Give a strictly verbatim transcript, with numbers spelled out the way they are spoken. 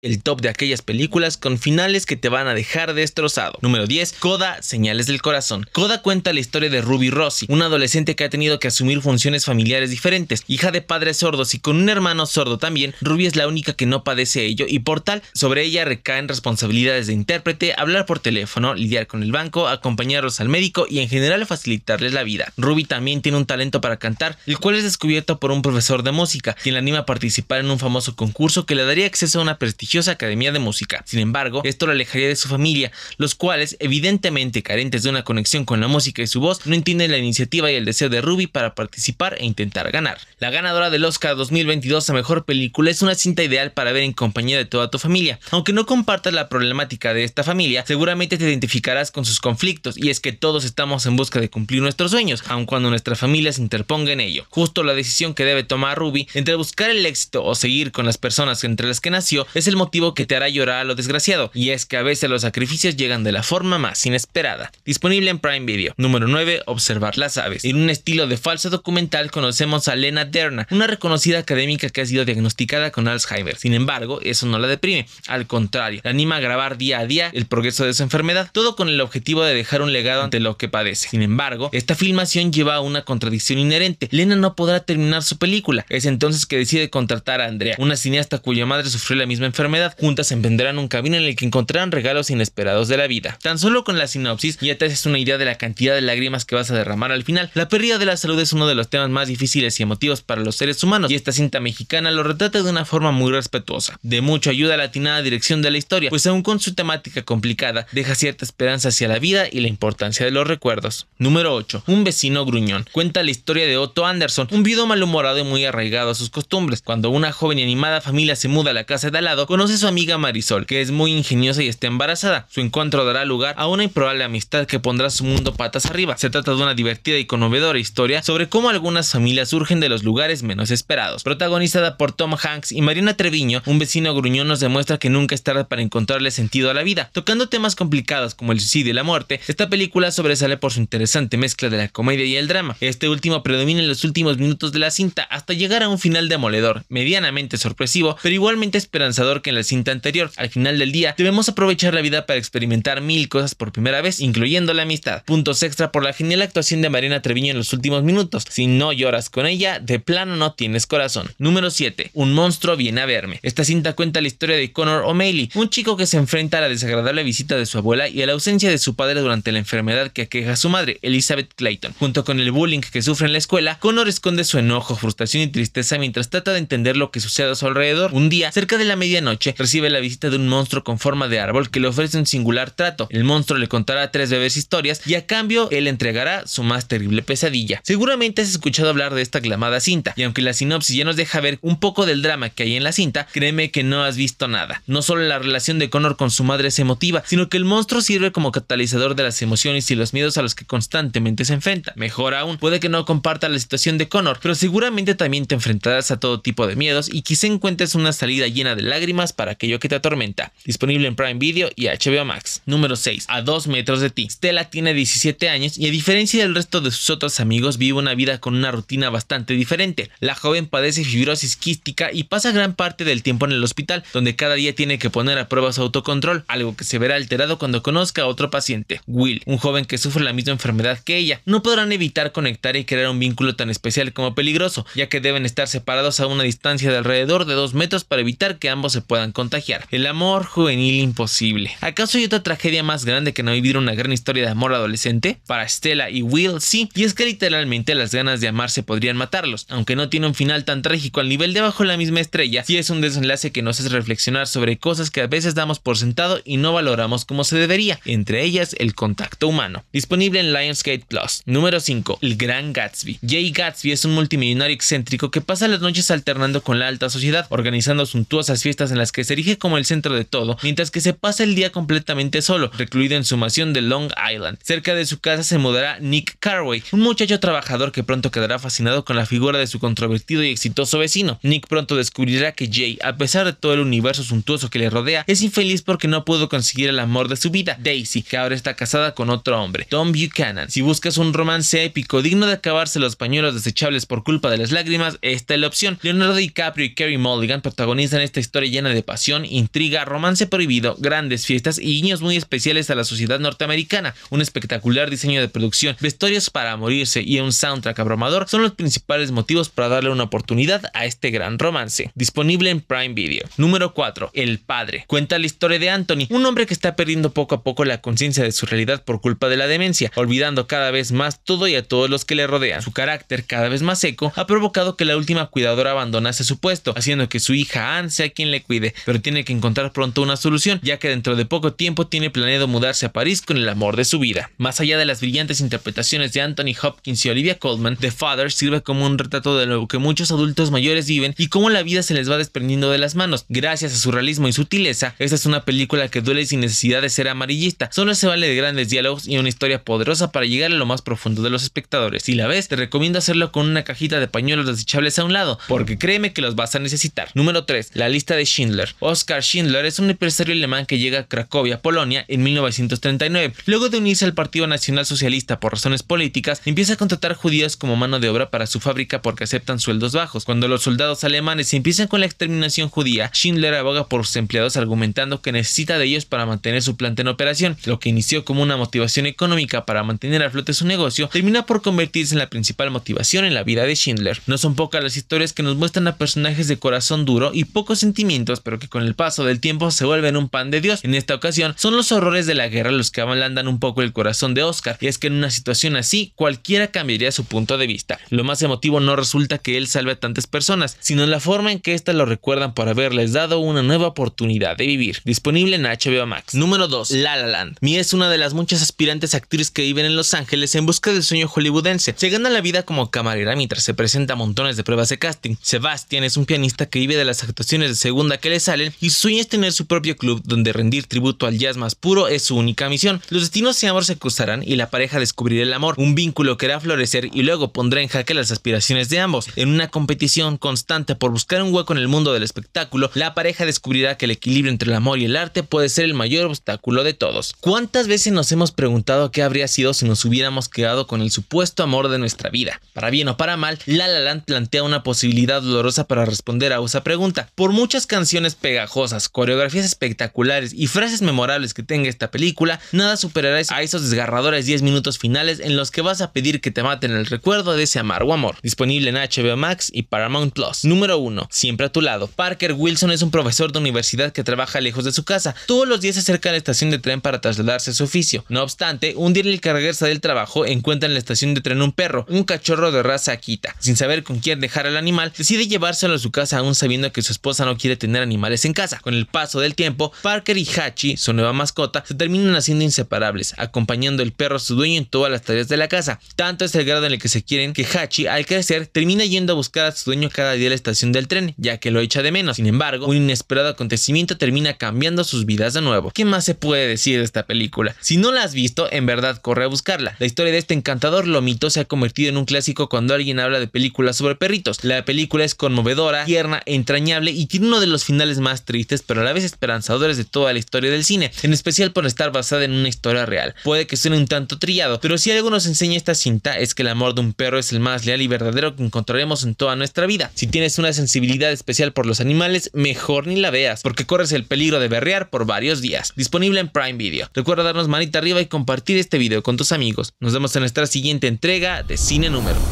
El top de aquellas películas con finales que te van a dejar destrozado. Número diez. Coda, señales del corazón. Coda cuenta la historia de Ruby Rossi, una adolescente que ha tenido que asumir funciones familiares diferentes. Hija de padres sordos y con un hermano sordo también, Ruby es la única que no padece ello y por tal, sobre ella recaen responsabilidades de intérprete, hablar por teléfono, lidiar con el banco, acompañarlos al médico y en general facilitarles la vida. Ruby también tiene un talento para cantar, el cual es descubierto por un profesor de música, quien la anima a participar en un famoso concurso que le daría acceso a una prestigiosa academia de música. Sin embargo, esto la alejaría de su familia, los cuales, evidentemente carentes de una conexión con la música y su voz, no entienden la iniciativa y el deseo de Ruby para participar e intentar ganar. La ganadora del Oscar dos mil veintidós a Mejor Película es una cinta ideal para ver en compañía de toda tu familia. Aunque no compartas la problemática de esta familia, seguramente te identificarás con sus conflictos, y es que todos estamos en busca de cumplir nuestros sueños, aun cuando nuestra familia se interponga en ello. Justo la decisión que debe tomar Ruby entre buscar el éxito o seguir con las personas entre las que nació es el motivo que te hará llorar a lo desgraciado, y es que a veces los sacrificios llegan de la forma más inesperada. Disponible en Prime Video. Número nueve. Observar las aves. En un estilo de falso documental conocemos a Lena Derna, una reconocida académica que ha sido diagnosticada con Alzheimer. Sin embargo, eso no la deprime, al contrario, la anima a grabar día a día el progreso de su enfermedad, todo con el objetivo de dejar un legado ante lo que padece. Sin embargo, esta filmación lleva a una contradicción inherente. Lena no podrá terminar su película. Es entonces que decide contratar a Andrea, una cineasta cuya madre sufrió la misma enfermedad. Juntas emprenderán un camino en el que encontrarán regalos inesperados de la vida. Tan solo con la sinopsis ya te haces una idea de la cantidad de lágrimas que vas a derramar al final. La pérdida de la salud es uno de los temas más difíciles y emotivos para los seres humanos, y esta cinta mexicana lo retrata de una forma muy respetuosa. De mucho ayuda a la atinada dirección de la historia, pues aun con su temática complicada, deja cierta esperanza hacia la vida y la importancia de los recuerdos. Número ocho. Un vecino gruñón. Cuenta la historia de Otto Anderson, un viudo malhumorado y muy arraigado a sus costumbres. Cuando una joven y animada familia se muda a la casa de al lado, conoce a su amiga Marisol, que es muy ingeniosa y está embarazada. Su encuentro dará lugar a una improbable amistad que pondrá su mundo patas arriba. Se trata de una divertida y conmovedora historia sobre cómo algunas familias surgen de los lugares menos esperados. Protagonizada por Tom Hanks y Mariana Treviño, Un vecino gruñón nos demuestra que nunca es tarde para encontrarle sentido a la vida. Tocando temas complicados como el suicidio y la muerte, esta película sobresale por su interesante mezcla de la comedia y el drama. Este último predomina en los últimos minutos de la cinta hasta llegar a un final demoledor, medianamente sorpresivo, pero igualmente esperanzador que en la cinta anterior. Al final del día, debemos aprovechar la vida para experimentar mil cosas por primera vez, incluyendo la amistad. Puntos extra por la genial actuación de Mariana Treviño en los últimos minutos. Si no lloras con ella, de plano no tienes corazón. Número siete. Un monstruo viene a verme. Esta cinta cuenta la historia de Connor O'Malley, un chico que se enfrenta a la desagradable visita de su abuela y a la ausencia de su padre durante la enfermedad que aqueja a su madre, Elizabeth Clayton. Junto con el bullying que sufre en la escuela, Connor esconde su enojo, frustración y tristeza mientras trata de entender lo que sucede a su alrededor. Un día, cerca de la medianoche, recibe la visita de un monstruo con forma de árbol que le ofrece un singular trato. El monstruo le contará a tres breves historias y a cambio él entregará su más terrible pesadilla. Seguramente has escuchado hablar de esta aclamada cinta, y aunque la sinopsis ya nos deja ver un poco del drama que hay en la cinta, créeme que no has visto nada. No solo la relación de Connor con su madre es emotiva, sino que el monstruo sirve como catalizador de las emociones y los miedos a los que constantemente se enfrenta. Mejor aún, puede que no comparta la situación de Connor, pero seguramente también te enfrentarás a todo tipo de miedos y quizá encuentres una salida llena de lágrimas para aquello que te atormenta. Disponible en Prime Video y H B O Max. Número seis. A dos metros de ti. Stella tiene diecisiete años y, a diferencia del resto de sus otros amigos, vive una vida con una rutina bastante diferente. La joven padece fibrosis quística y pasa gran parte del tiempo en el hospital, donde cada día tiene que poner a prueba su autocontrol, algo que se verá alterado cuando conozca a otro paciente, Will, un joven que sufre la misma enfermedad que ella. No podrán evitar conectar y crear un vínculo tan especial como peligroso, ya que deben estar separados a una distancia de alrededor de dos metros para evitar que ambos se puedan contagiar. El amor juvenil imposible. ¿Acaso hay otra tragedia más grande que no vivir una gran historia de amor adolescente? Para Stella y Will, sí, y es que literalmente las ganas de amarse podrían matarlos. Aunque no tiene un final tan trágico al nivel de Bajo la misma estrella, sí es un desenlace que nos hace reflexionar sobre cosas que a veces damos por sentado y no valoramos como se debería, entre ellas el contacto humano. Disponible en Lionsgate Plus. Número cinco. El gran Gatsby. Jay Gatsby es un multimillonario excéntrico que pasa las noches alternando con la alta sociedad, organizando suntuosas fiestas en las que se erige como el centro de todo, mientras que se pasa el día completamente solo, recluido en su mansión de Long Island. Cerca de su casa se mudará Nick Carraway, un muchacho trabajador que pronto quedará fascinado con la figura de su controvertido y exitoso vecino. Nick pronto descubrirá que Jay, a pesar de todo el universo suntuoso que le rodea, es infeliz porque no pudo conseguir el amor de su vida, Daisy, que ahora está casada con otro hombre, Tom Buchanan. Si buscas un romance épico digno de acabarse los pañuelos desechables por culpa de las lágrimas, esta es la opción. Leonardo DiCaprio y Carey Mulligan protagonizan esta historia llena llena de pasión, intriga, romance prohibido, grandes fiestas y guiños muy especiales a la sociedad norteamericana, un espectacular diseño de producción, vestuarios para morirse y un soundtrack abrumador son los principales motivos para darle una oportunidad a este gran romance. Disponible en Prime Video. Número cuatro. El padre. Cuenta la historia de Anthony, un hombre que está perdiendo poco a poco la conciencia de su realidad por culpa de la demencia, olvidando cada vez más todo y a todos los que le rodean. Su carácter cada vez más seco ha provocado que la última cuidadora abandonase su puesto, haciendo que su hija Anne sea quien le cuide, pero tiene que encontrar pronto una solución, ya que dentro de poco tiempo tiene planeado mudarse a París con el amor de su vida. Más allá de las brillantes interpretaciones de Anthony Hopkins y Olivia Colman, The Father sirve como un retrato de lo que muchos adultos mayores viven y cómo la vida se les va desprendiendo de las manos. Gracias a su realismo y sutileza, esta es una película que duele sin necesidad de ser amarillista, solo se vale de grandes diálogos y una historia poderosa para llegar a lo más profundo de los espectadores. Si la ves, te recomiendo hacerlo con una cajita de pañuelos desechables a un lado, porque créeme que los vas a necesitar. Número tres. La lista de Schindler. Oscar Schindler es un empresario alemán que llega a Cracovia, Polonia, en mil novecientos treinta y nueve. Luego de unirse al Partido Nacional Socialista por razones políticas, empieza a contratar judíos como mano de obra para su fábrica porque aceptan sueldos bajos. Cuando los soldados alemanes empiezan con la exterminación judía, Schindler aboga por sus empleados argumentando que necesita de ellos para mantener su planta en operación. Lo que inició como una motivación económica para mantener a flote su negocio, termina por convertirse en la principal motivación en la vida de Schindler. No son pocas las historias que nos muestran a personajes de corazón duro y pocos sentimientos, pero que con el paso del tiempo se vuelven un pan de Dios. En esta ocasión, son los horrores de la guerra los que ablandan un poco el corazón de Oscar, y es que en una situación así, cualquiera cambiaría su punto de vista. Lo más emotivo no resulta que él salve a tantas personas, sino la forma en que éstas lo recuerdan por haberles dado una nueva oportunidad de vivir. Disponible en H B O Max. Número dos. La La Land. Mia es una de las muchas aspirantes actrices que viven en Los Ángeles en busca del sueño hollywoodense. Se gana la vida como camarera mientras se presenta a montones de pruebas de casting. Sebastian es un pianista que vive de las actuaciones de segunda que le salen y su sueño es tener su propio club donde rendir tributo al jazz más puro es su única misión. Los destinos y amor se cruzarán y la pareja descubrirá el amor, un vínculo que hará florecer y luego pondrá en jaque las aspiraciones de ambos. En una competición constante por buscar un hueco en el mundo del espectáculo, la pareja descubrirá que el equilibrio entre el amor y el arte puede ser el mayor obstáculo de todos. ¿Cuántas veces nos hemos preguntado qué habría sido si nos hubiéramos quedado con el supuesto amor de nuestra vida? Para bien o para mal, La La Land plantea una posibilidad dolorosa para responder a esa pregunta. Por muchas canciones pegajosas, coreografías espectaculares y frases memorables que tenga esta película, nada superará a esos desgarradores diez minutos finales en los que vas a pedir que te maten el recuerdo de ese amargo amor. Disponible en H B O Max y Paramount Plus. Número uno. Siempre a tu lado. Parker Wilson es un profesor de universidad que trabaja lejos de su casa. Todos los días se acerca a la estación de tren para trasladarse a su oficio. No obstante, un día en el que regresa del trabajo encuentra en la estación de tren un perro, un cachorro de raza akita. Sin saber con quién dejar al animal, decide llevárselo a su casa aún sabiendo que su esposa no quiere tener animales en casa. Con el paso del tiempo, Parker y Hachi, su nueva mascota, se terminan haciendo inseparables, acompañando el perro a su dueño en todas las tareas de la casa. Tanto es el grado en el que se quieren que Hachi, al crecer, termina yendo a buscar a su dueño cada día a la estación del tren, ya que lo echa de menos. Sin embargo, un inesperado acontecimiento termina cambiando sus vidas de nuevo. ¿Qué más se puede decir de esta película? Si no la has visto, en verdad corre a buscarla. La historia de este encantador lomito se ha convertido en un clásico cuando alguien habla de películas sobre perritos. La película es conmovedora, tierna, entrañable y tiene uno de los finales más tristes pero a la vez esperanzadores de toda la historia del cine, en especial por estar basada en una historia real. Puede que suene un tanto trillado, pero si algo nos enseña esta cinta es que el amor de un perro es el más leal y verdadero que encontraremos en toda nuestra vida. Si tienes una sensibilidad especial por los animales, mejor ni la veas, porque corres el peligro de berrear por varios días. Disponible en Prime Video. Recuerda darnos manita arriba y compartir este video con tus amigos. Nos vemos en nuestra siguiente entrega de Cine Número.